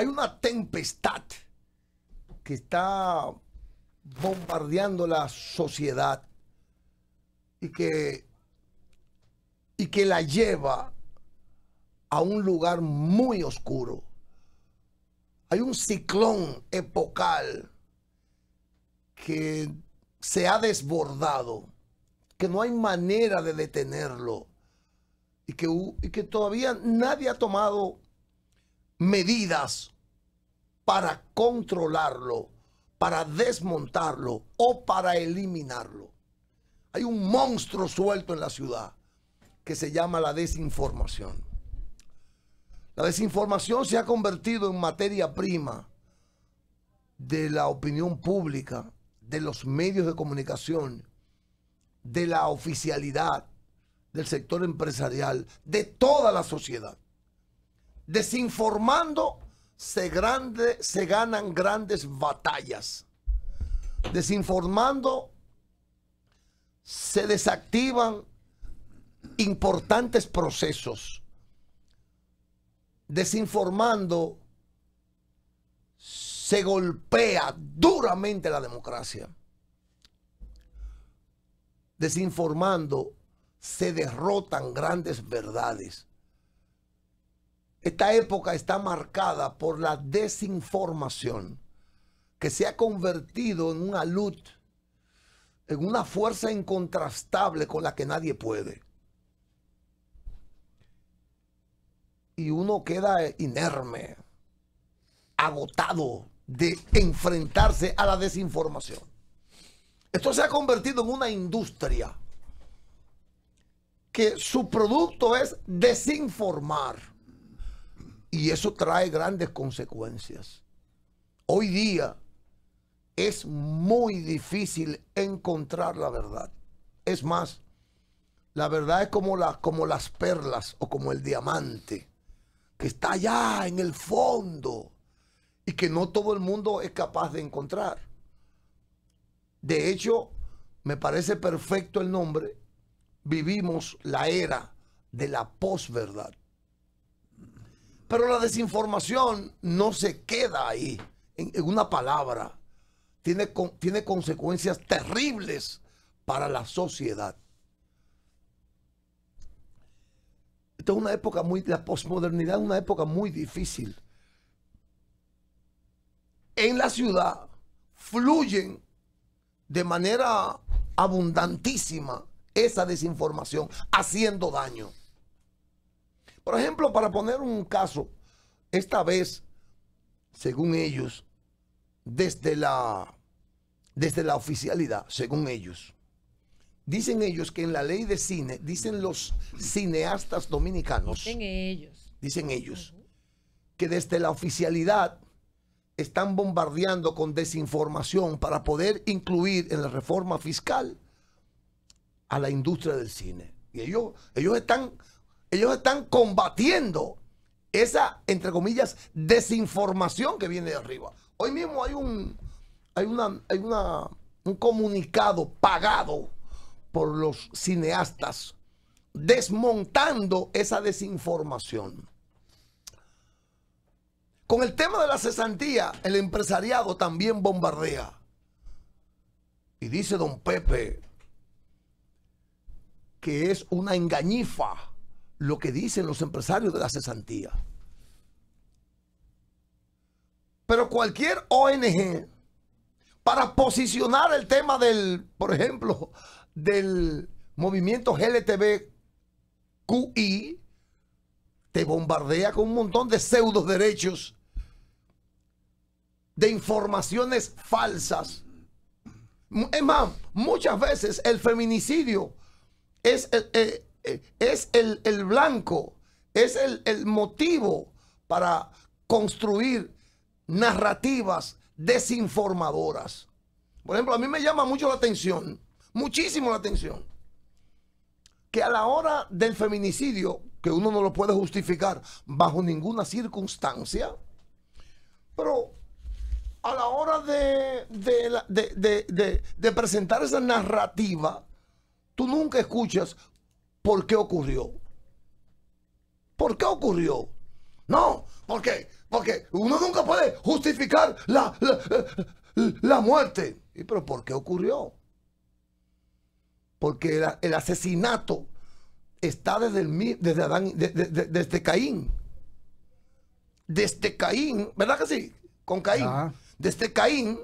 Hay una tempestad que está bombardeando la sociedad y que la lleva a un lugar muy oscuro. Hay un ciclón epocal que se ha desbordado, que no hay manera de detenerlo y que todavía nadie ha tomado medidas para controlarlo, para desmontarlo o para eliminarlo. Hay un monstruo suelto en la ciudad que se llama la desinformación. La desinformación se ha convertido en materia prima de la opinión pública, de los medios de comunicación, de la oficialidad, del sector empresarial, de toda la sociedad. Desinformando se ganan grandes batallas. Desinformando se desactivan importantes procesos. Desinformando se golpea duramente la democracia. Desinformando se derrotan grandes verdades. Esta época está marcada por la desinformación, que se ha convertido en una luz, en una fuerza incontrastable con la que nadie puede. Y uno queda inerme, agotado de enfrentarse a la desinformación. Esto se ha convertido en una industria que su producto es desinformar. Y eso trae grandes consecuencias. Hoy día es muy difícil encontrar la verdad. Es más, la verdad es como las perlas o como el diamante que está allá en el fondo y que no todo el mundo es capaz de encontrar. De hecho, me parece perfecto el nombre. Vivimos la era de la posverdad. Pero la desinformación no se queda ahí, en una palabra. Tiene consecuencias terribles para la sociedad. Esta es una época muy... La posmodernidad es una época muy difícil. En la ciudad fluyen de manera abundantísima esa desinformación, haciendo daño. Por ejemplo, para poner un caso, esta vez, según ellos, desde la oficialidad, según ellos, dicen ellos que en la ley de cine, dicen los cineastas dominicanos, dicen ellos, que desde la oficialidad están bombardeando con desinformación para poder incluir en la reforma fiscal a la industria del cine. Y ellos están combatiendo esa, entre comillas, desinformación que viene de arriba. Hoy mismo hay un comunicado pagado por los cineastas desmontando esa desinformación. Con el tema de la cesantía, el empresariado también bombardea. Y dice don Pepe que es una engañifa lo que dicen los empresarios de la cesantía. Pero cualquier ONG, para posicionar el tema del, por ejemplo, del movimiento LGTBQI, te bombardea con un montón de pseudo derechos, de informaciones falsas. Es más, muchas veces el feminicidio es el blanco, es el motivo para construir narrativas desinformadoras. Por ejemplo, a mí me llama mucho la atención, muchísimo la atención, que a la hora del feminicidio, que uno no lo puede justificar bajo ninguna circunstancia, pero a la hora de presentar esa narrativa, tú nunca escuchas por qué ocurrió. ¿Por qué ocurrió? No, ¿por qué? Porque uno nunca puede justificar la muerte. ¿Y pero por qué ocurrió? Porque el asesinato está desde Caín. Desde Caín, ¿verdad que sí? Con Caín. Ajá. Desde Caín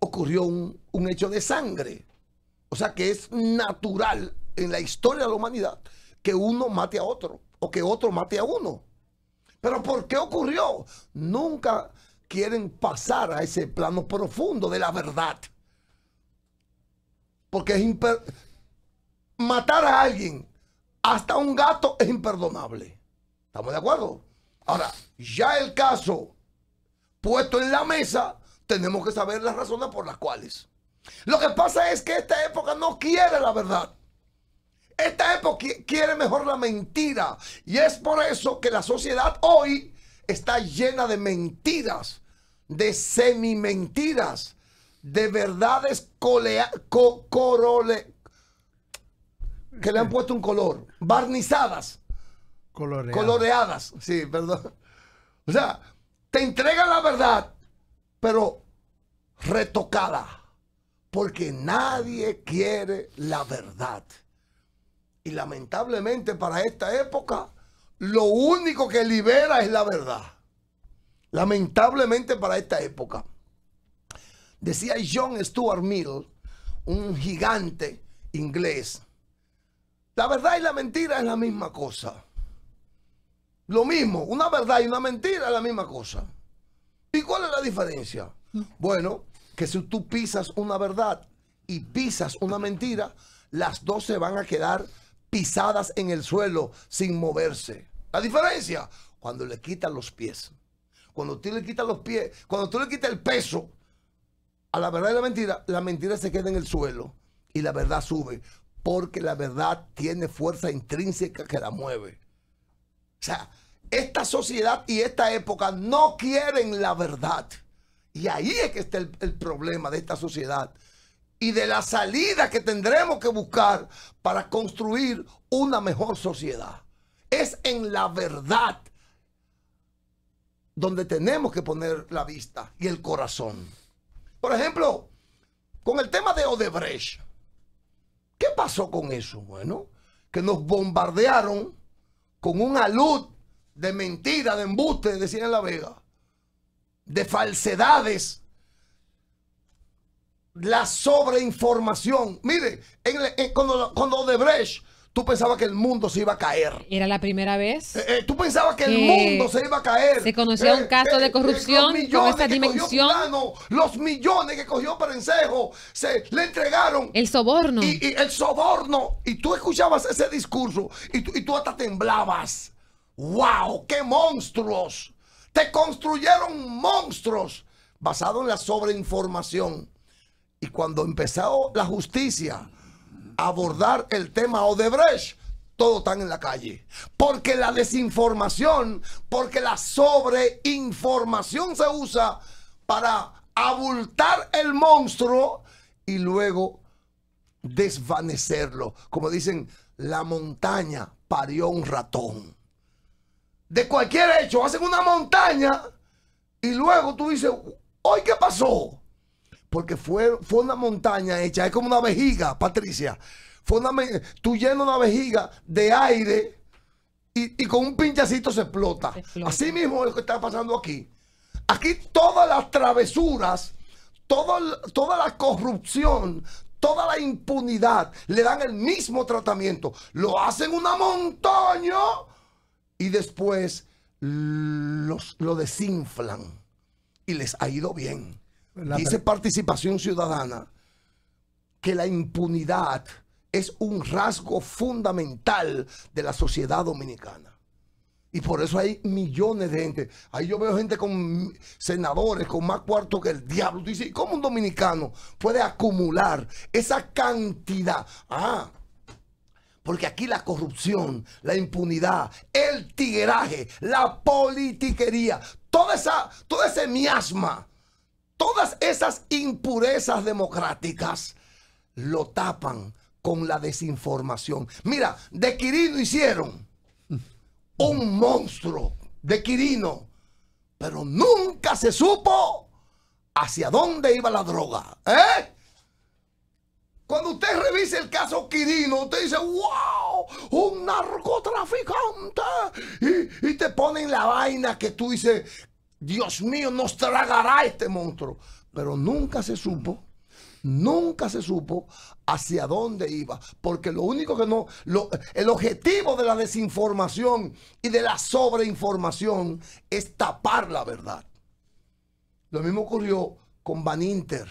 ocurrió un hecho de sangre. O sea que es natural en la historia de la humanidad que uno mate a otro o que otro mate a uno. ¿Pero por qué ocurrió? Nunca quieren pasar a ese plano profundo de la verdad. Porque es matar a alguien, hasta un gato, es imperdonable. ¿Estamos de acuerdo? Ahora, ya el caso puesto en la mesa, tenemos que saber las razones por las cuales. Lo que pasa es que esta época no quiere la verdad. Esta época quiere mejor la mentira. Y es por eso que la sociedad hoy está llena de mentiras, de semimentiras, de verdades que le han puesto un color, barnizadas, coloreadas. Sí, perdón. O sea, te entregan la verdad, pero retocada, porque nadie quiere la verdad. Y lamentablemente para esta época, lo único que libera es la verdad. Lamentablemente para esta época. Decía John Stuart Mill, un gigante inglés: la verdad y la mentira es la misma cosa. Lo mismo, una verdad y una mentira es la misma cosa. ¿Y cuál es la diferencia? Bueno, que si tú pisas una verdad y pisas una mentira, las dos se van a quedar pisadas en el suelo sin moverse. La diferencia, cuando le quitas los pies. Cuando tú le quitas los pies, cuando tú le quitas el peso a la verdad y la mentira se queda en el suelo y la verdad sube, porque la verdad tiene fuerza intrínseca que la mueve. O sea, esta sociedad y esta época no quieren la verdad. Y ahí es que está el problema de esta sociedad y de la salida que tendremos que buscar para construir una mejor sociedad. Es en la verdad donde tenemos que poner la vista y el corazón. Por ejemplo, con el tema de Odebrecht, ¿qué pasó con eso? Bueno, que nos bombardearon con un alud de mentiras, de embustes, decían en La Vega, de falsedades, la sobreinformación. Mire, cuando Odebrecht, tú pensabas que el mundo se iba a caer. Era la primera vez. Tú pensabas que el mundo se iba a caer. Se conocía un caso de corrupción con esta dimensión. Los millones que cogió Perencejo se le entregaron. El soborno. Y el soborno. Y tú escuchabas ese discurso y tú hasta temblabas. ¡Wow! ¡Qué monstruos! Te construyeron monstruos basado en la sobreinformación. Y cuando empezó la justicia abordar el tema Odebrecht, todos están en la calle. Porque la desinformación, porque la sobreinformación se usa para abultar el monstruo y luego desvanecerlo. Como dicen, la montaña parió un ratón. De cualquier hecho, hacen una montaña y luego tú dices, ¿hoy qué pasó? Porque fue una montaña hecha, es como una vejiga, Patricia. Tú llenas una vejiga de aire y con un pinchacito se explota. Así mismo es lo que está pasando aquí. Aquí todas las travesuras, toda la corrupción, toda la impunidad, le dan el mismo tratamiento. Lo hacen una montaña y después lo desinflan. Y les ha ido bien. Dice Participación Ciudadana que la impunidad es un rasgo fundamental de la sociedad dominicana. Y por eso hay millones de gente. Ahí yo veo gente con senadores, con más cuarto que el diablo. Dice, ¿cómo un dominicano puede acumular esa cantidad? Ah, porque aquí la corrupción, la impunidad, el tigueraje, la politiquería, todo ese miasma, todas esas impurezas democráticas lo tapan con la desinformación. Mira, de Quirino hicieron un monstruo de Quirino, pero nunca se supo hacia dónde iba la droga. Cuando usted revise el caso Quirino, usted dice, wow, un narcotraficante. Y te ponen la vaina que tú dices, Dios mío, nos tragará este monstruo. Pero nunca se supo hacia dónde iba. Porque lo único que no, el objetivo de la desinformación y de la sobreinformación es tapar la verdad. Lo mismo ocurrió con Baninter.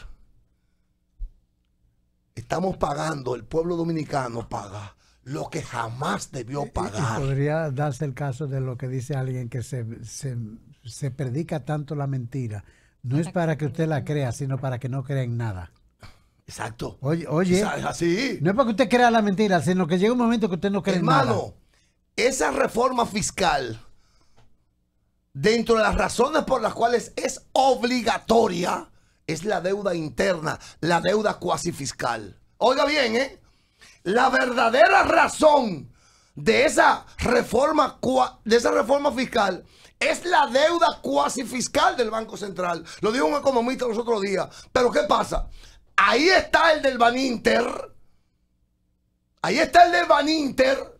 Estamos pagando, el pueblo dominicano paga lo que jamás debió pagar. Y podría darse el caso de lo que dice alguien que se predica tanto la mentira. No es para que usted la crea, sino para que no crea en nada. Exacto. Oye, así. No es para que usted crea la mentira, sino que llega un momento que usted no cree en nada. Hermano, esa reforma fiscal, dentro de las razones por las cuales es obligatoria, es la deuda interna, la deuda cuasi fiscal. Oiga bien, la verdadera razón de esa reforma fiscal es la deuda cuasi fiscal del Banco Central. Lo dijo un economista los otros días. Pero ¿qué pasa? Ahí está el del Baninter. Ahí está el del Baninter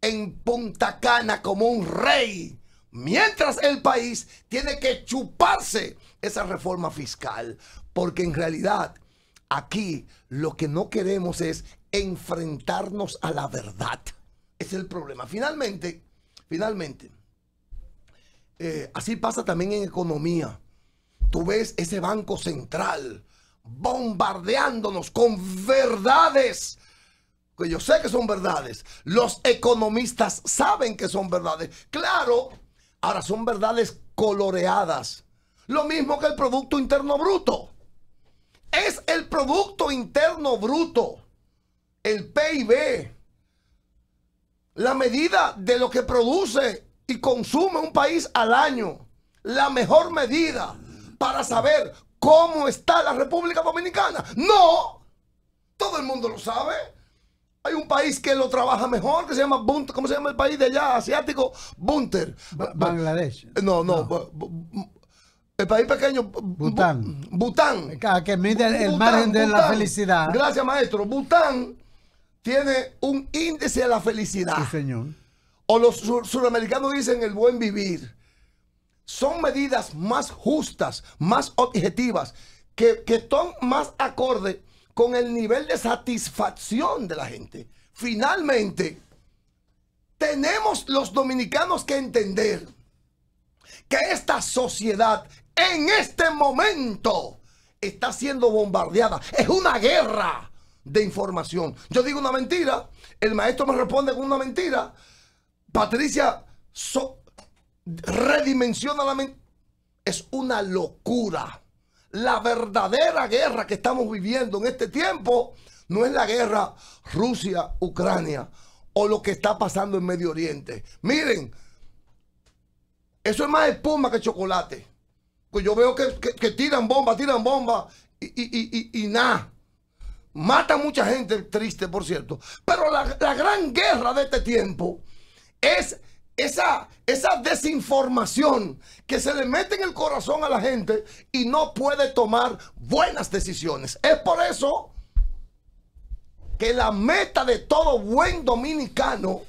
en Punta Cana como un rey, mientras el país tiene que chuparse esa reforma fiscal, porque en realidad aquí lo que no queremos es enfrentarnos a la verdad. Ese es el problema. Finalmente, así pasa también en economía. Tú ves ese Banco Central bombardeándonos con verdades que yo sé que son verdades. Los economistas saben que son verdades. Claro, ahora son verdades coloreadas. Lo mismo que el Producto Interno Bruto. Es el Producto Interno Bruto, el PIB, la medida de lo que produce y consume un país al año. La mejor medida para saber cómo está la República Dominicana. No, todo el mundo lo sabe. Hay un país que lo trabaja mejor, que se llama Bunter. ¿Cómo se llama el país de allá asiático? Bunter. Bangladesh. No. El país pequeño, Bután. Bután. Que mide el margen de la felicidad. Gracias, maestro. Bután tiene un índice de la felicidad. Sí, señor. O los suramericanos dicen el buen vivir. Son medidas más justas, más objetivas, que están más acorde con el nivel de satisfacción de la gente. Finalmente, tenemos los dominicanos que entender que esta sociedad en este momento está siendo bombardeada. Es una guerra de información. Yo digo una mentira, el maestro me responde con una mentira. Patricia redimensiona la mentira. Es una locura. La verdadera guerra que estamos viviendo en este tiempo no es la guerra Rusia-Ucrania o lo que está pasando en Medio Oriente. Miren, eso es más espuma que chocolate. Pues yo veo que tiran bombas y nada. Mata mucha gente, triste por cierto. Pero la gran guerra de este tiempo es esa desinformación que se le mete en el corazón a la gente y no puede tomar buenas decisiones. Es por eso que la meta de todo buen dominicano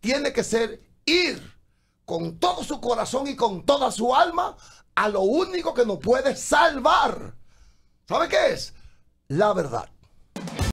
tiene que ser ir con todo su corazón y con toda su alma a lo único que nos puede salvar. ¿Sabe qué es? La verdad.